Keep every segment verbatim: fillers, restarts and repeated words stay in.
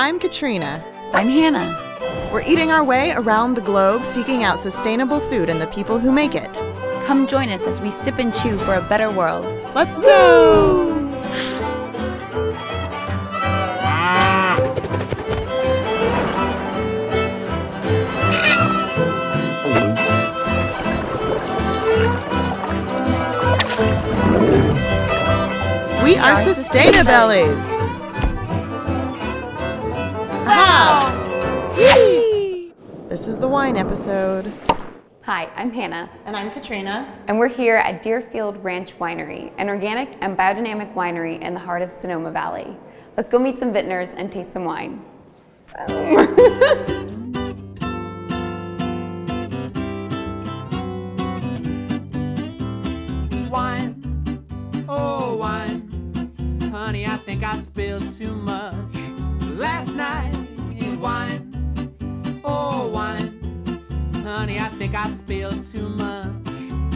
I'm Katrina. I'm Hannah. We're eating our way around the globe, seeking out sustainable food and the people who make it. Come join us as we sip and chew for a better world. Let's go! We are Sustainabellies! Wow! Yee. This is the wine episode. Hi, I'm Hannah. And I'm Katrina. And we're here at Deerfield Ranch Winery, an organic and biodynamic winery in the heart of Sonoma Valley. Let's go meet some vintners and taste some wine. Um. I think I spilled too much last night. Wine, oh wine, honey, I think I spilled too much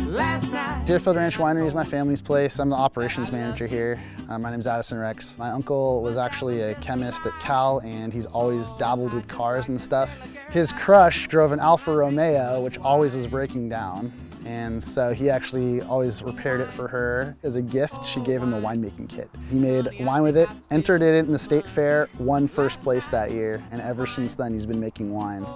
last night. Deerfield Ranch Winery is my family's place. I'm the operations manager here. Uh, my name is Addison Rex. My uncle was actually a chemist at Cal, and he's always dabbled with cars and stuff. His crush drove an Alfa Romeo, which always was breaking down. And so he actually always repaired it for her. As a gift, she gave him a winemaking kit. He made wine with it, entered it in the state fair, won first place that year, and ever since then he's been making wines.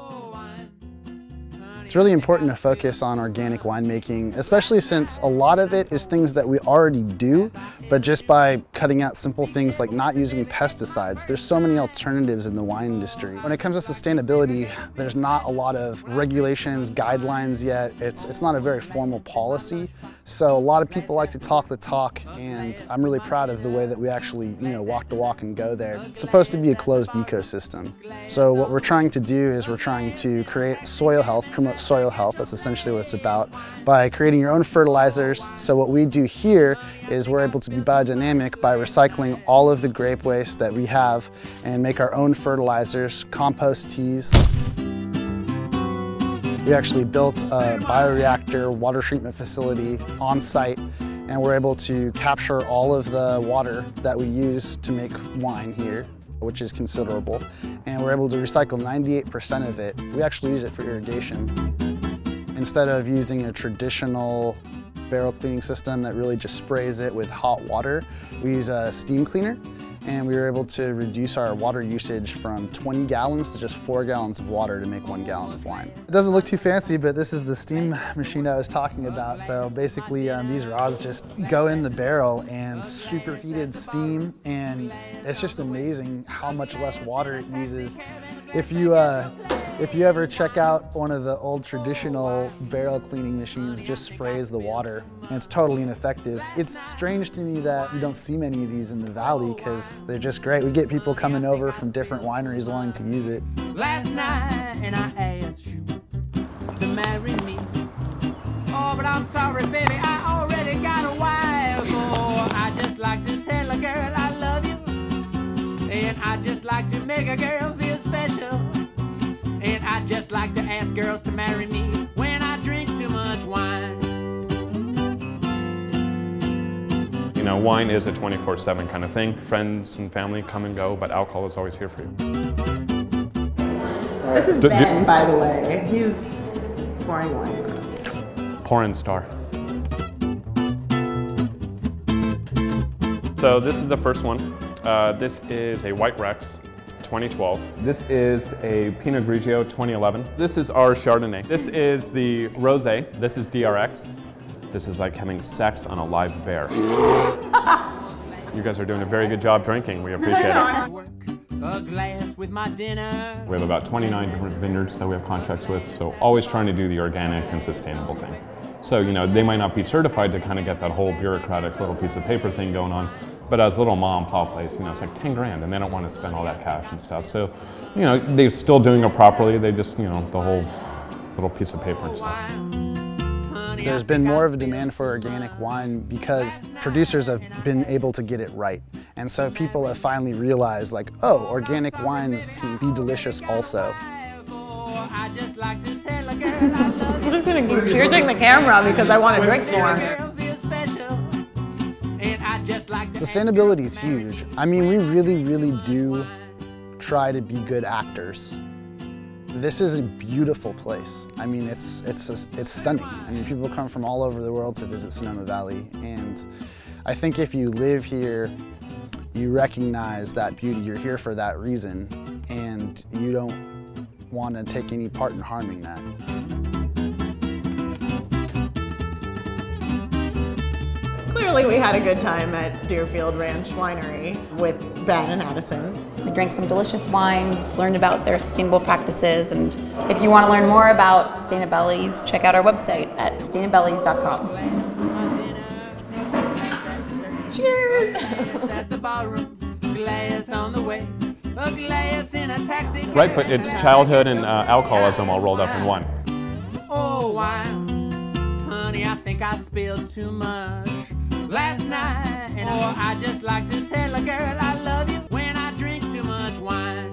It's really important to focus on organic winemaking, especially since a lot of it is things that we already do, but just by cutting out simple things like not using pesticides, there's so many alternatives in the wine industry. When it comes to sustainability, there's not a lot of regulations, guidelines yet. It's, it's not a very formal policy. So a lot of people like to talk the talk, and I'm really proud of the way that we actually, you know, walk the walk and go there. It's supposed to be a closed ecosystem. So what we're trying to do is we're trying to create soil health, promote soil health. That's essentially what it's about, by creating your own fertilizers. So what we do here is we're able to be biodynamic by recycling all of the grape waste that we have and make our own fertilizers, compost teas. We actually built a bioreactor water treatment facility on site, and we're able to capture all of the water that we use to make wine here, which is considerable. And we're able to recycle ninety-eight percent of it. We actually use it for irrigation. Instead of using a traditional barrel cleaning system that really just sprays it with hot water, we use a steam cleaner. And we were able to reduce our water usage from twenty gallons to just four gallons of water to make one gallon of wine. It doesn't look too fancy, but this is the steam machine I was talking about. So basically um, these rods just go in the barrel and superheated steam, and it's just amazing how much less water it uses. If you, uh, if you ever check out one of the old traditional barrel cleaning machines, just sprays the water, and it's totally ineffective. It's strange to me that you don't see many of these in the valley, because they're just great. We get people coming over from different wineries wanting to use it. Last night, and I asked you to marry me. Oh, but I'm sorry, baby, I already got a wife. Oh, I just like to tell a girl I love you. And I just like to make a girl feel special. And I just like to ask girls to marry me when I drink too much wine. You know, wine is a twenty-four seven kind of thing. Friends and family come and go, but alcohol is always here for you. This is Ben, by the way. He's pouring wine. Pouring star. So this is the first one. Uh, this is a White Rex, twenty twelve. This is a Pinot Grigio, twenty eleven. This is our Chardonnay. This is the Rosé. This is D R X. This is like having sex on a live bear. You guys are doing a very good job drinking. We appreciate it. We have about twenty-nine different vineyards that we have contracts with, so always trying to do the organic and sustainable thing. So, you know, they might not be certified to kind of get that whole bureaucratic little piece of paper thing going on. But as little mom and pop place, you know, it's like ten grand, and they don't want to spend all that cash and stuff. So, you know, they're still doing it properly. They just, you know, the whole little piece of paper and stuff. There's been more of a demand for organic wine because producers have been able to get it right. And so people have finally realized, like, oh, organic wines can be delicious also. I'm just going to keep piercing the camera because I want to drink more. Sustainability is huge. I mean, we really, really do try to be good actors. This is a beautiful place. I mean, it's, it's, it's stunning. I mean, people come from all over the world to visit Sonoma Valley, and I think if you live here, you recognize that beauty. You're here for that reason, and you don't want to take any part in harming that. Clearly, we had a good time at Deerfield Ranch Winery with Ben and Addison. We drank some delicious wines, learned about their sustainable practices, and if you want to learn more about Sustainabellies, check out our website at sustainabellies dot com. Cheers! At the ballroom, glass on the way, a glass in a taxi. Right, but it's childhood and uh, alcoholism all rolled up in one. Oh, wow. Honey, I think I spilled too much last night, and oh, I just like to tell a girl I love you when I drink too much wine.